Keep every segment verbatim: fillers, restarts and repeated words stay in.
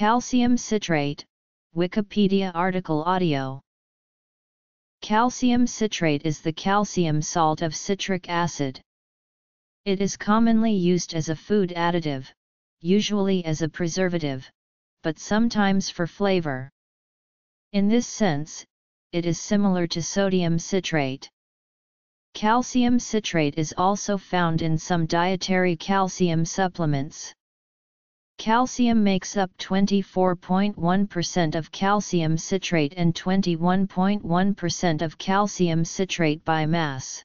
Calcium citrate, Wikipedia article audio. Calcium citrate is the calcium salt of citric acid. It is commonly used as a food additive, usually as a preservative, but sometimes for flavor. In this sense, it is similar to sodium citrate. Calcium citrate is also found in some dietary calcium supplements. Calcium makes up twenty-four point one percent of calcium citrate and twenty-one point one percent of calcium citrate by mass.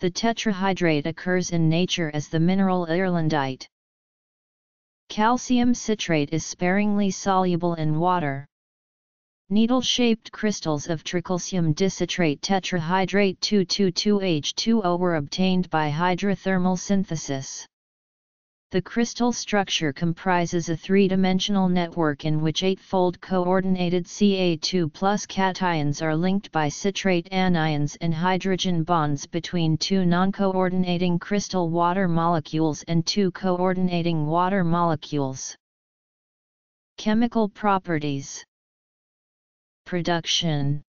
The tetrahydrate occurs in nature as the mineral irlandite. Calcium citrate is sparingly soluble in water. Needle-shaped crystals of tricalcium dicitrate tetrahydrate two two two H two O were obtained by hydrothermal synthesis. The crystal structure comprises a three-dimensional network in which eightfold coordinated C A two plus cations are linked by citrate anions and hydrogen bonds between two non-coordinating crystal water molecules and two coordinating water molecules. Chemical properties. Production.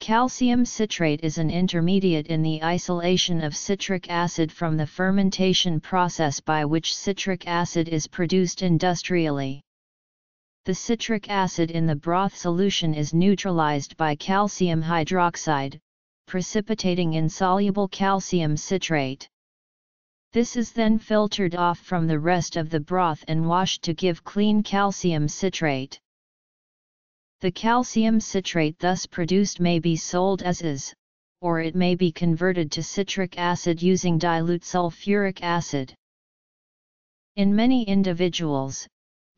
Calcium citrate is an intermediate in the isolation of citric acid from the fermentation process by which citric acid is produced industrially. The citric acid in the broth solution is neutralized by calcium hydroxide, precipitating insoluble calcium citrate. This is then filtered off from the rest of the broth and washed to give clean calcium citrate. The calcium citrate thus produced may be sold as is, or it may be converted to citric acid using dilute sulfuric acid. In many individuals,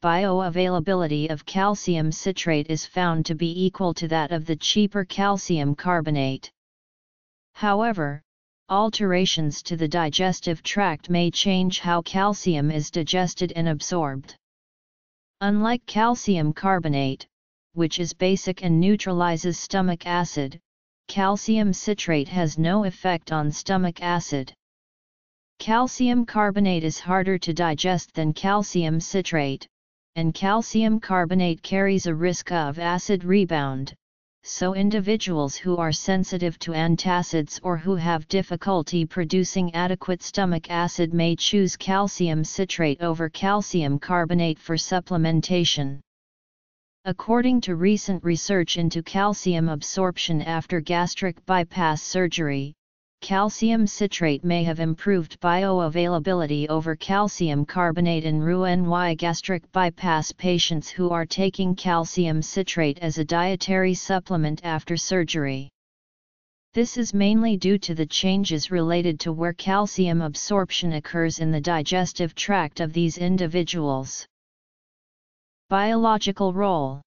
bioavailability of calcium citrate is found to be equal to that of the cheaper calcium carbonate. However, alterations to the digestive tract may change how calcium is digested and absorbed. Unlike calcium carbonate, which is basic and neutralizes stomach acid, calcium citrate has no effect on stomach acid. Calcium carbonate is harder to digest than calcium citrate, and calcium carbonate carries a risk of acid rebound, so individuals who are sensitive to antacids or who have difficulty producing adequate stomach acid may choose calcium citrate over calcium carbonate for supplementation. According to recent research into calcium absorption after gastric bypass surgery, calcium citrate may have improved bioavailability over calcium carbonate in R U N Y gastric bypass patients who are taking calcium citrate as a dietary supplement after surgery. This is mainly due to the changes related to where calcium absorption occurs in the digestive tract of these individuals. Biological role.